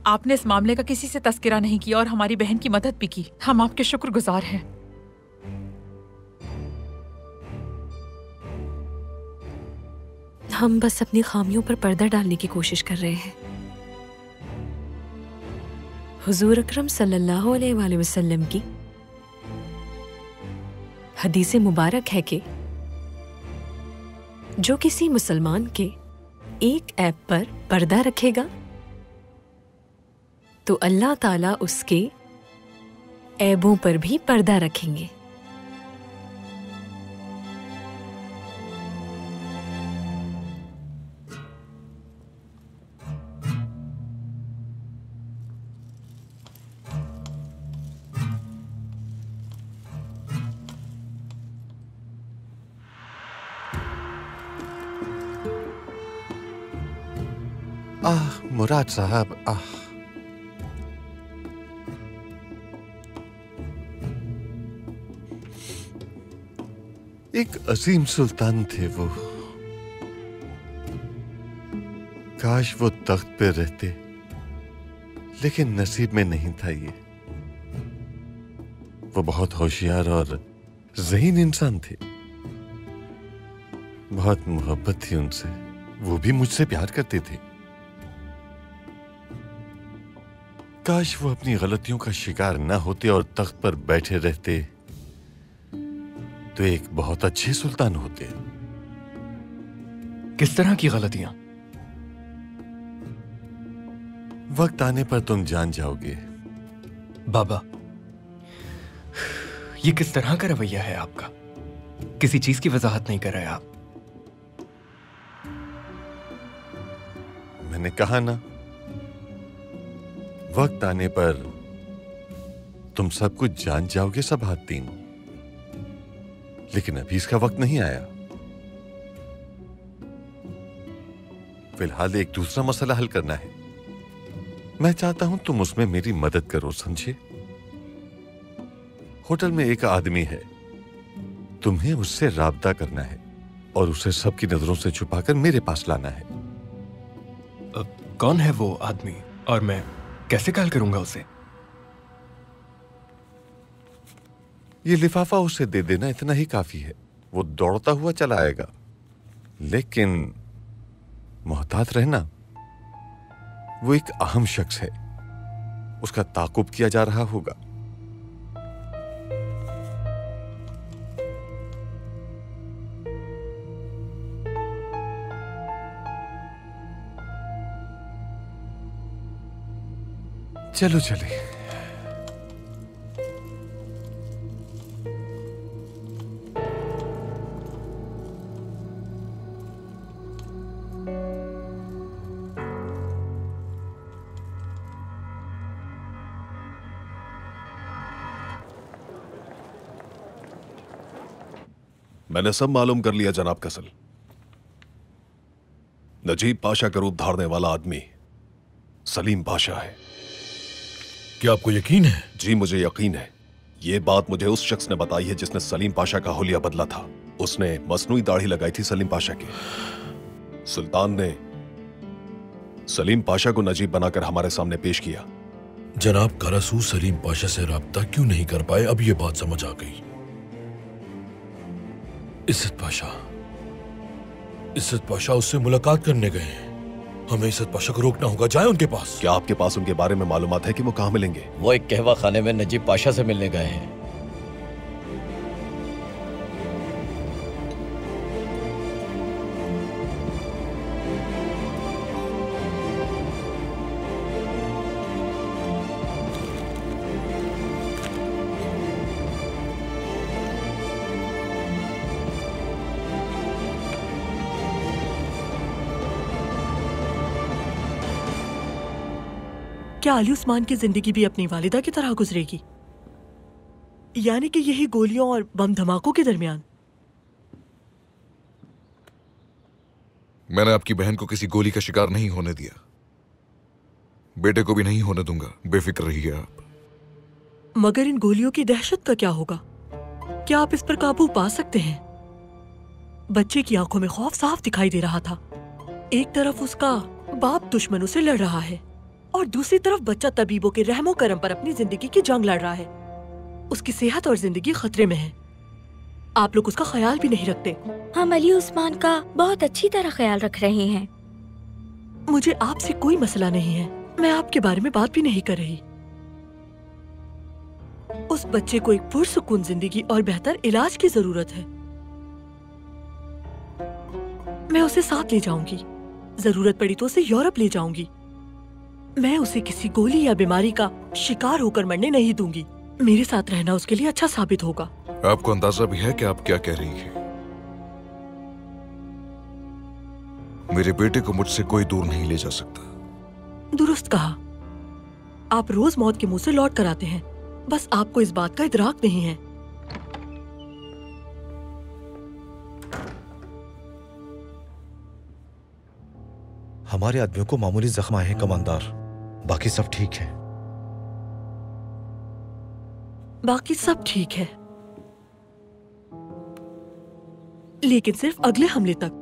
आपने इस मामले का किसी से तस्करा नहीं किया और हमारी बहन की मदद भी की। हम आपके शुक्रगुजार हैं। हम बस अपनी खामियों पर पर्दा डालने की कोशिश कर रहे हैं। हुजूर अकरम सल्लल्लाहु अलैहि वसल्लम की हदीस मुबारक है कि जो किसी मुसलमान के एक ऐप पर पर्दा रखेगा तो अल्लाह ताला उसके ऐबों पर भी पर्दा रखेंगे। आह मुराद साहब, आह एक अजीम सुल्तान थे वो। काश वो तख्त पे रहते, लेकिन नसीब में नहीं था ये। वो बहुत होशियार और ज़हीन इंसान थे। बहुत मोहब्बत थी उनसे। वो भी मुझसे प्यार करते थे। काश वो अपनी गलतियों का शिकार ना होते और तख्त पर बैठे रहते तो एक बहुत अच्छे सुल्तान होते। किस तरह की गलतियां? वक्त आने पर तुम जान जाओगे। बाबा, ये किस तरह का रवैया है आपका? किसी चीज की वजाहत नहीं कर रहे आप। मैंने कहा ना, वक्त आने पर तुम सब कुछ जान जाओगे सब हाथ तीन, लेकिन अभी इसका वक्त नहीं आया। फिलहाल एक दूसरा मसला हल करना है। मैं चाहता हूं तुम उसमें मेरी मदद करो, समझे? होटल में एक आदमी है, तुम्हें उससे राब्ता करना है और उसे सबकी नजरों से छुपाकर मेरे पास लाना है। कौन है वो आदमी और मैं कैसे कॉल करूंगा उसे? ये लिफाफा उसे दे देना, इतना ही काफी है। वो दौड़ता हुआ चला आएगा, लेकिन मोहतात रहना। वो एक अहम शख्स है, उसका ताकुब किया जा रहा होगा। चलो चले। मैंने सब मालूम कर लिया जनाब कसल। नजीब पाशा का रूप धारने वाला आदमी सलीम पाशा है। क्या आपको यकीन है? जी मुझे यकीन है। ये बात मुझे उस शख्स ने बताई है जिसने सलीम पाशा का हुलिया बदला था। उसने मसनूई दाढ़ी लगाई थी सलीम पाशा की। सुल्तान ने सलीम पाशा को नजीब बनाकर हमारे सामने पेश किया। जनाब कारासूर सलीम पाशा से राब्ता क्यों नहीं कर पाए, अब यह बात समझ आ गई। इज्जत पाशा इज्जत पाशा उससे मुलाकात करने गए हैं। हमें इज्जत पाशा को रोकना होगा। जाए उनके पास। क्या आपके पास उनके बारे में मालूमात है कि वो कहाँ मिलेंगे? वो एक कहवा खाने में नजीब पाशा से मिलने गए हैं। क्या अली उस्मान की जिंदगी भी अपनी वालिदा की तरह गुजरेगी, यानी कि यही गोलियों और बम धमाकों के दरमियान? मैंने आपकी बहन को किसी गोली का शिकार नहीं होने दिया, बेटे को भी नहीं होने दूंगा। बेफिक्र रहिए आप। मगर इन गोलियों की दहशत का क्या होगा? क्या आप इस पर काबू पा सकते हैं? बच्चे की आंखों में खौफ साफ दिखाई दे रहा था। एक तरफ उसका बाप दुश्मनों से लड़ रहा है और दूसरी तरफ बच्चा तबीबों के रहमो करम पर अपनी जिंदगी की जंग लड़ रहा है। उसकी सेहत और जिंदगी खतरे में है। आप लोग उसका ख्याल भी नहीं रखते। हम अली उस्मान का बहुत अच्छी तरह ख्याल रख रहे हैं। मुझे आपसे कोई मसला नहीं है। मैं आपके बारे में बात भी नहीं कर रही। उस बच्चे को एक पुरसुकून जिंदगी और बेहतर इलाज की जरूरत है। मैं उसे साथ ले जाऊंगी। जरूरत पड़ी तो उसे यूरोप ले जाऊंगी। मैं उसे किसी गोली या बीमारी का शिकार होकर मरने नहीं दूंगी। मेरे साथ रहना उसके लिए अच्छा साबित होगा। आपको अंदाजा भी है कि आप क्या कह रही हैं? मेरे बेटे को मुझसे कोई दूर नहीं ले जा सकता। दुरुस्त कहा। आप रोज मौत के मुंह से लौट कर आते हैं। बस आपको इस बात का इदराक नहीं है। हमारे आदमियों को मामूली जख्म आए हैं कमांडर, बाकी सब ठीक है। बाकी सब ठीक है, लेकिन सिर्फ अगले हमले तक।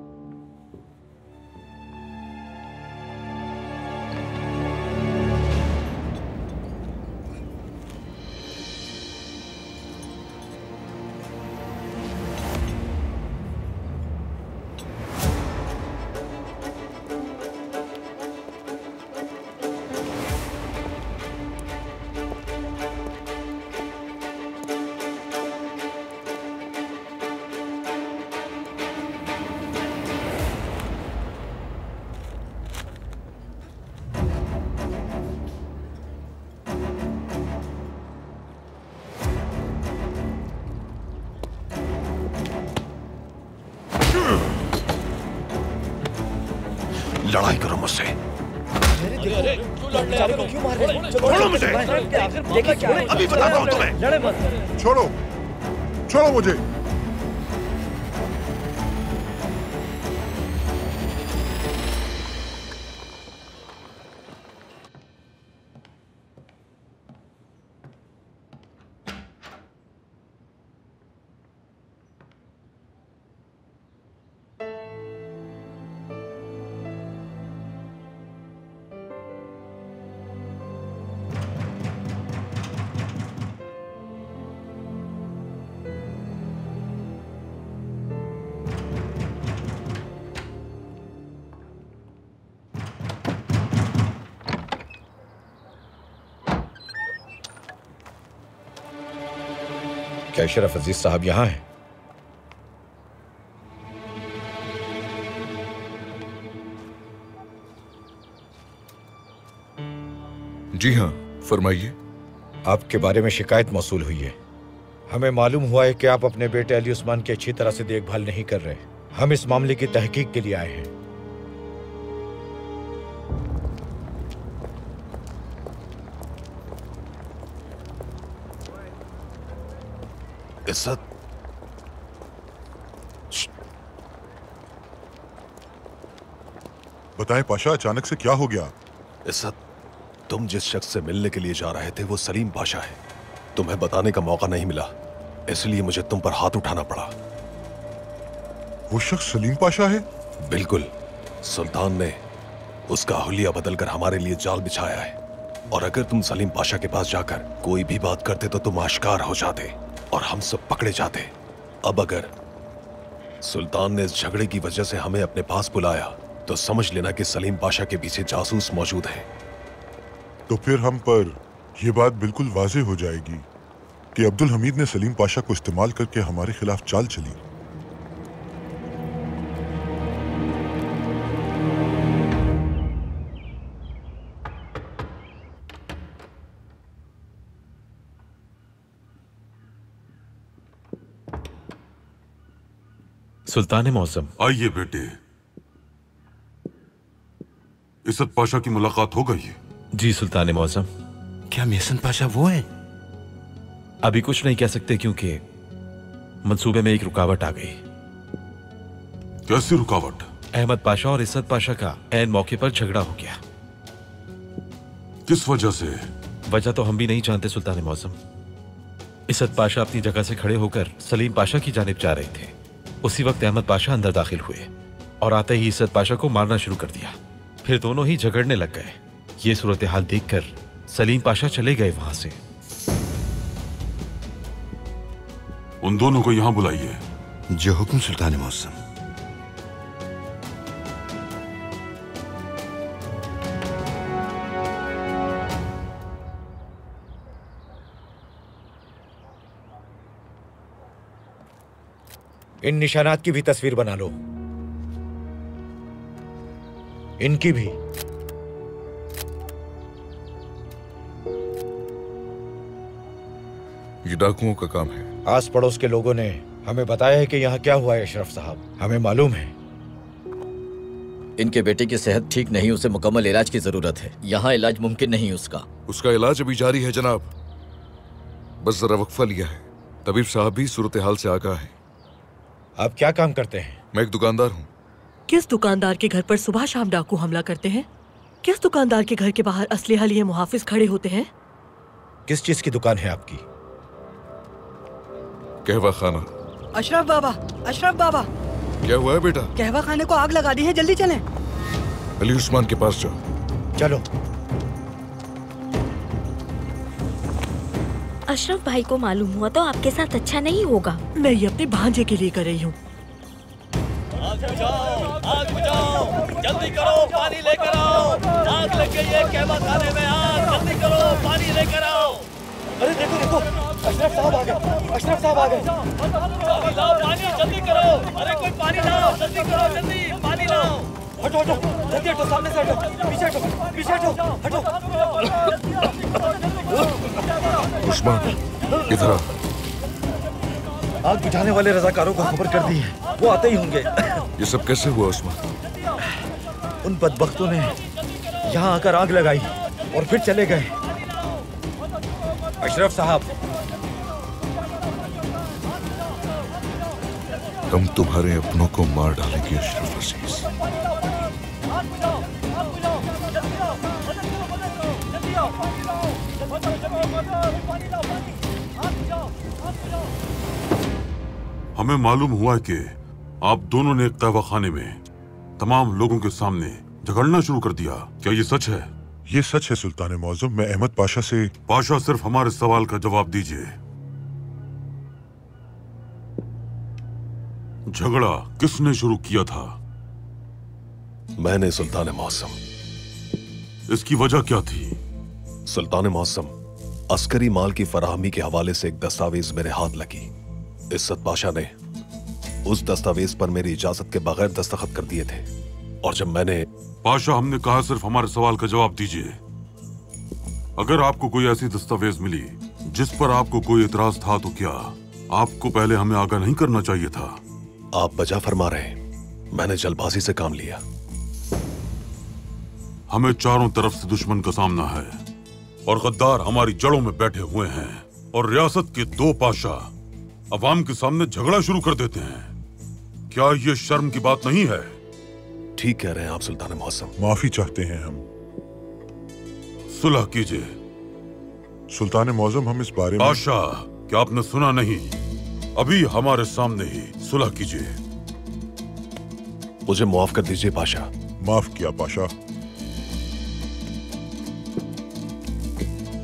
लड़ाई करो मुझसे। छोड़ो मुझे। अभी बताता हूँ तुम्हें। छोड़ो छोड़ो मुझे। अशरफ अजीज साहब यहां हैं? जी हां, फरमाइए। आपके बारे में शिकायत मौसूल हुई है। हमें मालूम हुआ है कि आप अपने बेटे अली उस्मान की अच्छी तरह से देखभाल नहीं कर रहे। हम इस मामले की तहकीक के लिए आए हैं। बताएं पाशा, अचानक से क्या हो गया? इस तुम जिस शख्स से मिलने के लिए जा रहे थे वो सलीम पाशा है। तुम्हें बताने का मौका नहीं मिला, इसलिए मुझे तुम पर हाथ उठाना पड़ा। वो शख्स सलीम पाशा है? बिल्कुल। सुल्तान ने उसका हुलिया बदलकर हमारे लिए जाल बिछाया है, और अगर तुम सलीम पाशा के पास जाकर कोई भी बात करते तो तुम आश्कार हो जाते और हम सब पकड़े जाते। अब अगर सुल्तान ने इस झगड़े की वजह से हमें अपने पास बुलाया तो समझ लेना कि सलीम पाशा के पीछे जासूस मौजूद है। तो फिर हम पर यह बात बिल्कुल वाजे हो जाएगी कि अब्दुल हमीद ने सलीम पाशा को इस्तेमाल करके हमारे खिलाफ चाल चली। सुल्तान मौसम, आइए बेटे। इसद पाशा की मुलाकात हो गई है? जी सुल्तान मौसम। क्या मेसन पाशा वो है? अभी कुछ नहीं कह सकते क्योंकि मंसूबे में एक रुकावट आ गई। कैसी रुकावट? अहमद पाशा और इसद पाशा का ऐन मौके पर झगड़ा हो गया। किस वजह से? वजह तो हम भी नहीं जानते सुल्तान मौसम। इसद पाशा अपनी जगह से खड़े होकर सलीम पाशा की जानिब जा रहे थे। उसी वक्त अहमद पाशा अंदर दाखिल हुए और आते ही इसद पाशा को मारना शुरू कर दिया। फिर दोनों ही झगड़ने लग गए। ये सूरत हाल देखकर सलीम पाशा चले गए वहां से। उन दोनों को यहां बुलाइए। जो हुक्म सुल्तान मौसम। इन निशानात की भी तस्वीर बना लो, इनकी भी। ये डाकुओं का काम है। आस पड़ोस के लोगों ने हमें बताया है कि यहाँ क्या हुआ है अशरफ साहब। हमें मालूम है इनके बेटे की सेहत ठीक नहीं, उसे मुकम्मल इलाज की जरूरत है। यहाँ इलाज मुमकिन नहीं उसका। उसका इलाज अभी जारी है जनाब, बस जरा वक्फा लिया है। तबीब साहब भी सूरत हाल से आगाह है। आप क्या काम करते हैं? मैं एक दुकानदार हूँ। किस दुकानदार के घर पर सुबह शाम डाकू हमला करते हैं? किस दुकानदार के घर के बाहर असलहा लिए मुहाफिज खड़े होते हैं? किस चीज की दुकान है आपकी? कहवा खाना। अशरफ बाबा, अशरफ बाबा। क्या हुआ है बेटा? कहवा खाने को आग लगा दी है, जल्दी चलें। अली उस्मान के पास जाओ। चलो। अशरफ भाई को मालूम हुआ तो आपके साथ अच्छा नहीं होगा। मैं ये अपने भांजे के लिए कर रही हूँ। आग बुझाओ, आग बुझाओ, जल्दी करो, पानी लेकर आओ। आग लग गई है कहवा खाने में, आग, जल्दी करो, पानी लेकर आओ। अरे देखो देखो, अशरफ साहब आ गए, अशरफ साहब आ गए। लाओ पानी, जल्दी करो। अरे कोई पानी लाओ, जल्दी करो, जल्दी पानी लाओ। हटो हटो, जल्दी हटो, सामने से हटो, पीछे हटो, पीछे हटो, हटो। उस्मान, इधर आओ। आग बुझाने वाले रजाकारों को खबर कर दी है, वो आते ही होंगे। ये सब कैसे हुआ उस्मान? उन बदबख्तों ने यहाँ आकर आग लगाई और फिर चले गए। अशरफ साहब, हम तुम्हारे अपनों को मार डालेंगे अशरफ अजीज। हमें मालूम हुआ कि आप दोनों ने कहवा खाने में तमाम लोगों के सामने झगड़ना शुरू कर दिया। क्या ये सच है? ये सच है सुल्तान मौजूद। मैं अहमद पाशा से। पाशा सिर्फ हमारे सवाल का जवाब दीजिए, झगड़ा किसने शुरू किया था? मैंने सुल्तान मौसम। इसकी वजह क्या थी? सुल्तान मौसम, अस्करी माल की फराहमी के हवाले से एक दस्तावेज मेरे हाथ लगी। इस्सत पाशा ने उस दस्तावेज पर मेरी इजाजत के बगैर दस्तखत कर दिए थे, और जब मैंने पाशा, हमने कहा सिर्फ हमारे सवाल का जवाब दीजिए। अगर आपको कोई ऐसी दस्तावेज मिली जिस पर आपको कोई एतराज था तो क्या आपको पहले हमें आगाह नहीं करना चाहिए था? आप बजा फरमा रहे, मैंने जल्दबाजी से काम लिया। हमें चारों तरफ से दुश्मन का सामना है और गद्दार हमारी जड़ों में बैठे हुए हैं, और रियासत के दो पाशा अवाम के सामने झगड़ा शुरू कर देते हैं। क्या ये शर्म की बात नहीं है? ठीक कह रहे हैं आप सुल्तान मौसम। माफी चाहते हैं हम। सुलह कीजिए। सुल्तान मौसम हम इस बारे में आशा क्या आपने सुना नहीं? अभी हमारे सामने ही सुलह कीजिए। मुझे माफ कर दीजिए पाशा। माफ किया पाशा।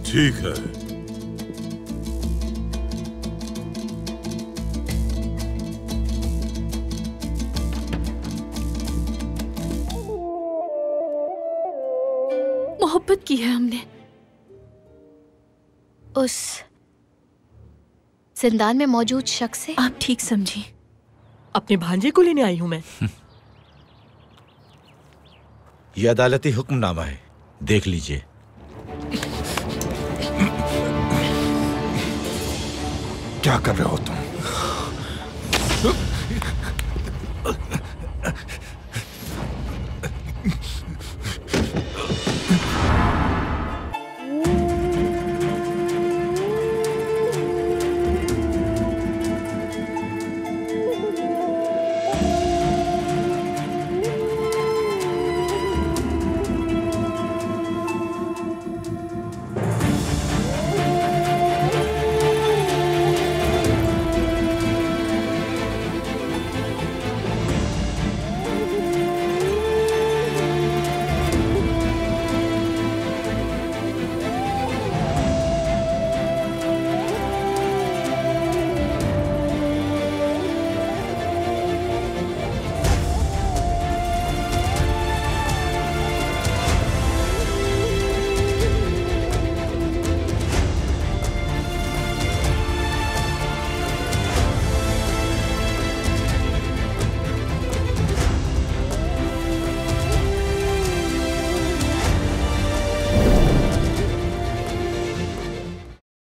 ठीक है। मोहब्बत की है हमने। उस जिंदान में मौजूद शख्स से। आप ठीक समझी। अपने भांजे को लेने आई हूं मैं। ये अदालती हुक्मनामा है, देख लीजिए। क्या कर रहे हो तुम?